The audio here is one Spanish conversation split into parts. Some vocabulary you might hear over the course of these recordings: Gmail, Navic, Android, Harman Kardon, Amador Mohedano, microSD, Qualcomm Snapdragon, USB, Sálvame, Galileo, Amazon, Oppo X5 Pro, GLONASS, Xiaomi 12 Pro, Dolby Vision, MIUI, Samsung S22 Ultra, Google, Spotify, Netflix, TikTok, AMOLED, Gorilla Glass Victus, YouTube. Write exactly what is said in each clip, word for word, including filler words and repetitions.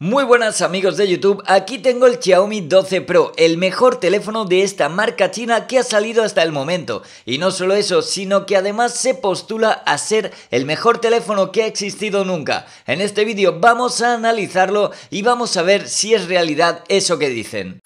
Muy buenas amigos de YouTube, aquí tengo el Xiaomi doce Pro, el mejor teléfono de esta marca china que ha salido hasta el momento. Y no solo eso, sino que además se postula a ser el mejor teléfono que ha existido nunca. En este vídeo vamos a analizarlo y vamos a ver si es realidad eso que dicen.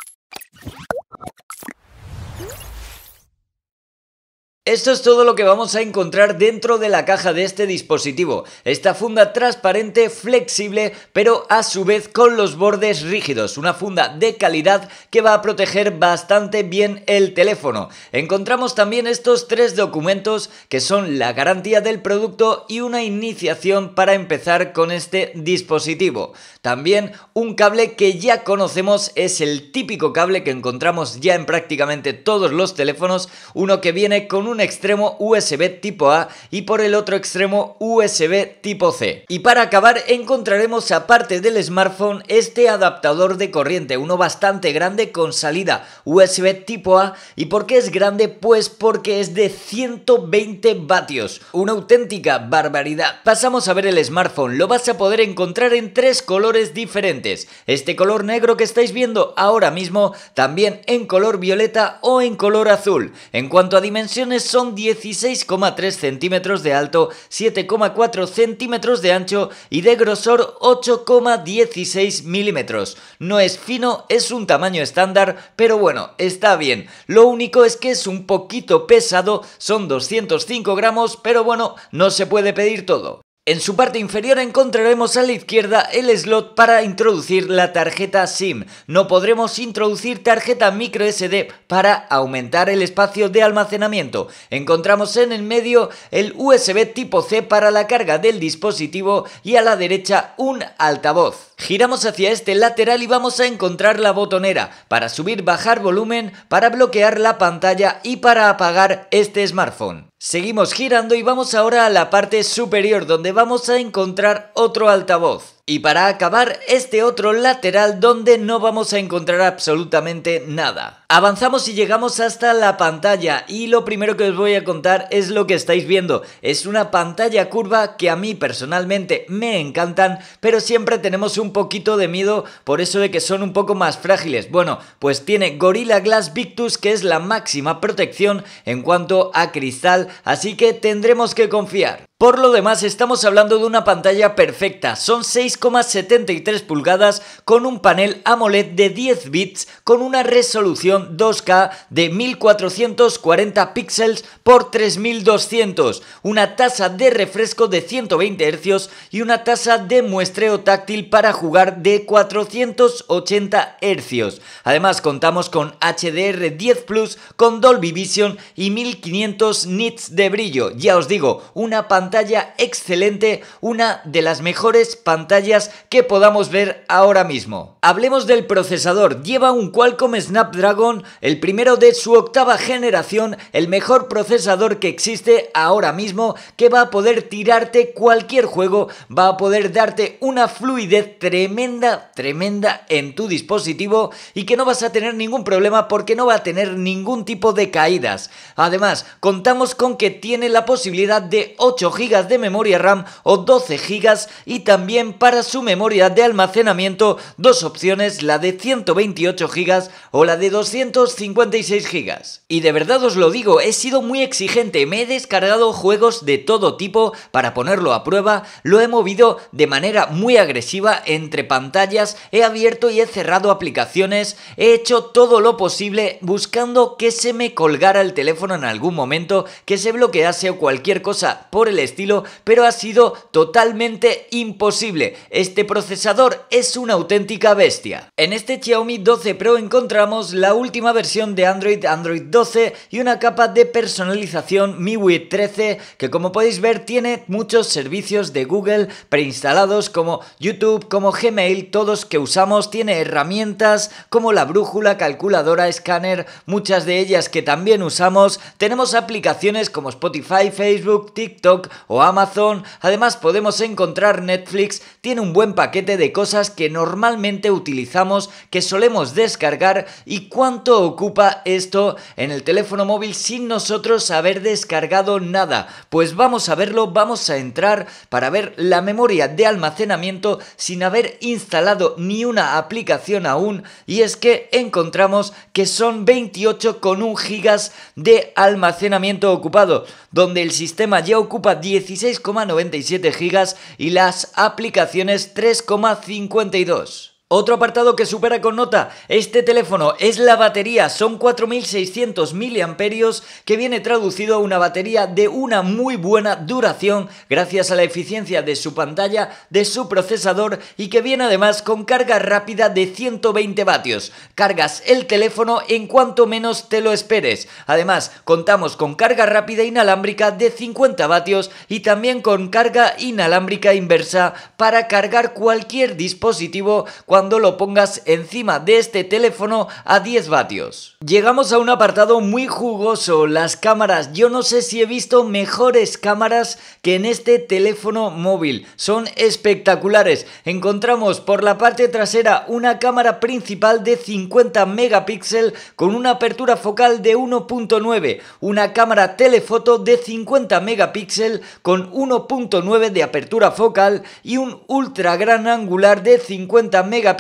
Esto es todo lo que vamos a encontrar dentro de la caja de este dispositivo. Esta funda transparente, flexible, pero a su vez con los bordes rígidos. Una funda de calidad que va a proteger bastante bien el teléfono. Encontramos también estos tres documentos que son la garantía del producto y una iniciación para empezar con este dispositivo. También un cable que ya conocemos, es el típico cable que encontramos ya en prácticamente todos los teléfonos. Uno que viene con un un extremo U S B tipo A y por el otro extremo U S B tipo C. Y para acabar encontraremos, aparte del smartphone, este adaptador de corriente, uno bastante grande con salida U S B tipo A. ¿Y por qué es grande? Pues porque es de ciento veinte vatios, una auténtica barbaridad. Pasamos a ver el smartphone. Lo vas a poder encontrar en tres colores diferentes: este color negro que estáis viendo ahora mismo, también en color violeta o en color azul. En cuanto a dimensiones, son dieciséis coma tres centímetros de alto, siete coma cuatro centímetros de ancho y de grosor ocho coma dieciséis milímetros. No es fino, es un tamaño estándar, pero bueno, está bien. Lo único es que es un poquito pesado, son doscientos cinco gramos, pero bueno, no se puede pedir todo. En su parte inferior encontraremos a la izquierda el slot para introducir la tarjeta SIM. No podremos introducir tarjeta microSD para aumentar el espacio de almacenamiento. Encontramos en el medio el U S B tipo C para la carga del dispositivo y a la derecha un altavoz. Giramos hacia este lateral y vamos a encontrar la botonera para subir, bajar volumen, para bloquear la pantalla y para apagar este smartphone. Seguimos girando y vamos ahora a la parte superior, donde vamos a encontrar otro altavoz. Y para acabar, este otro lateral donde no vamos a encontrar absolutamente nada. Avanzamos y llegamos hasta la pantalla y lo primero que os voy a contar es lo que estáis viendo. Es una pantalla curva que a mí personalmente me encantan, pero siempre tenemos un poquito de miedo por eso de que son un poco más frágiles. Bueno, pues tiene Gorilla Glass Victus, que es la máxima protección en cuanto a cristal, así que tendremos que confiar. Por lo demás, estamos hablando de una pantalla perfecta. Son seis coma setenta y tres pulgadas con un panel AMOLED de diez bits con una resolución dos K de mil cuatrocientos cuarenta píxeles por tres mil doscientos, una tasa de refresco de ciento veinte hercios y una tasa de muestreo táctil para jugar de cuatrocientos ochenta hercios. Además, contamos con H D R diez plus con Dolby Vision y mil quinientos nits de brillo. Ya os digo, una pantalla Pantalla excelente, una de las mejores pantallas que podamos ver ahora mismo. Hablemos del procesador. Lleva un Qualcomm Snapdragon, el primero de su octava generación, el mejor procesador que existe ahora mismo, que va a poder tirarte cualquier juego, va a poder darte una fluidez tremenda, tremenda en tu dispositivo y que no vas a tener ningún problema porque no va a tener ningún tipo de caídas. Además, contamos con que tiene la posibilidad de ocho gigas de memoria RAM o doce gigas y también para su memoria de almacenamiento dos opciones, la de ciento veintiocho gigas o la de doscientos cincuenta y seis gigas. Y de verdad os lo digo, he sido muy exigente, me he descargado juegos de todo tipo para ponerlo a prueba, lo he movido de manera muy agresiva entre pantallas, he abierto y he cerrado aplicaciones, he hecho todo lo posible buscando que se me colgara el teléfono en algún momento, que se bloquease o cualquier cosa por el estilo, pero ha sido totalmente imposible. Este procesador es una auténtica bestia. En este Xiaomi doce Pro encontramos la última versión de Android, Android doce, y una capa de personalización M I U I trece que, como podéis ver, tiene muchos servicios de Google preinstalados como YouTube, como Gmail, todos que usamos. Tiene herramientas como la brújula, calculadora, escáner, muchas de ellas que también usamos. Tenemos aplicaciones como Spotify, Facebook, TikTok, o Amazon. Además podemos encontrar Netflix, tiene un buen paquete de cosas que normalmente utilizamos, que solemos descargar. ¿Y cuánto ocupa esto en el teléfono móvil sin nosotros haber descargado nada? Pues vamos a verlo, vamos a entrar para ver la memoria de almacenamiento sin haber instalado ni una aplicación aún, y es que encontramos que son veintiocho coma uno gigas de almacenamiento ocupado, donde el sistema ya ocupa dieciséis coma noventa y siete gigas y las aplicaciones tres coma cincuenta y dos. Otro apartado que supera con nota este teléfono es la batería, son cuatro mil seiscientos miliamperios hora que viene traducido a una batería de una muy buena duración gracias a la eficiencia de su pantalla, de su procesador, y que viene además con carga rápida de ciento veinte vatios. Cargas el teléfono en cuanto menos te lo esperes. Además contamos con carga rápida inalámbrica de cincuenta vatios y también con carga inalámbrica inversa para cargar cualquier dispositivo cuando cuando lo pongas encima de este teléfono a diez vatios. Llegamos a un apartado muy jugoso, las cámaras. Yo no sé si he visto mejores cámaras que en este teléfono móvil, son espectaculares. Encontramos por la parte trasera una cámara principal de cincuenta megapíxeles con una apertura focal de uno punto nueve, una cámara telefoto de cincuenta megapíxeles con uno punto nueve de apertura focal y un ultra gran angular de cincuenta megapíxeles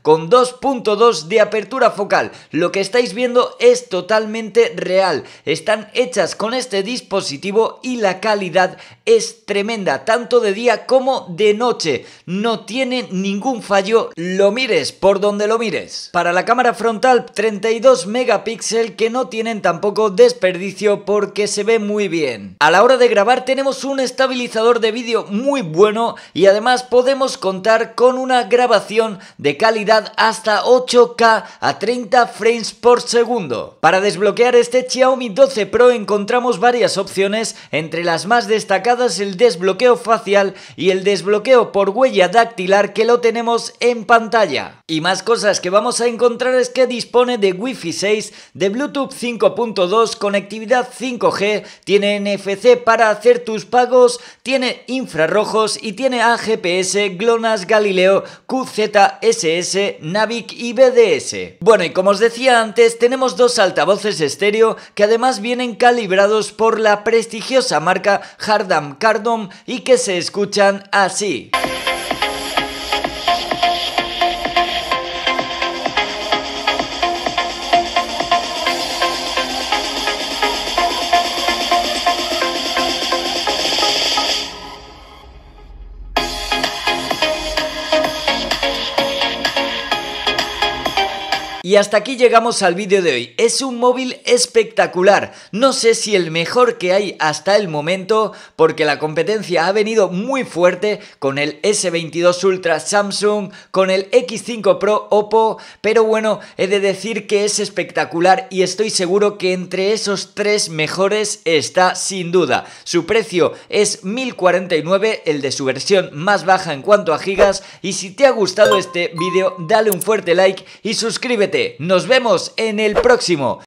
con dos punto dos de apertura focal. Lo que estáis viendo es totalmente real, están hechas con este dispositivo y la calidad es tremenda, tanto de día como de noche, no tiene ningún fallo, lo mires por donde lo mires. Para la cámara frontal treinta y dos megapíxeles que no tienen tampoco desperdicio porque se ve muy bien. A la hora de grabar tenemos un estabilizador de vídeo muy bueno y además podemos contar con una grabación de calidad hasta ocho K a treinta frames por segundo. Para desbloquear este Xiaomi doce Pro encontramos varias opciones, entre las más destacadas el desbloqueo facial y el desbloqueo por huella dactilar que lo tenemos en pantalla. Y más cosas que vamos a encontrar es que dispone de Wi-Fi seis, de Bluetooth cinco punto dos, conectividad cinco G, tiene N F C para hacer tus pagos, tiene infrarrojos y tiene A G P S, GLONASS, Galileo, Q Z, S S, Navic y B D S. Bueno, y como os decía antes, tenemos dos altavoces estéreo que además vienen calibrados por la prestigiosa marca Harman Kardon y que se escuchan así. Y hasta aquí llegamos al vídeo de hoy. Es un móvil espectacular, no sé si el mejor que hay hasta el momento, porque la competencia ha venido muy fuerte con el S veintidós Ultra Samsung, con el X cinco Pro Oppo, pero bueno, he de decir que es espectacular y estoy seguro que entre esos tres mejores está sin duda. Su precio es mil cuarenta y nueve, el de su versión más baja en cuanto a gigas, y si te ha gustado este vídeo dale un fuerte like y suscríbete. Nos vemos en el próximo.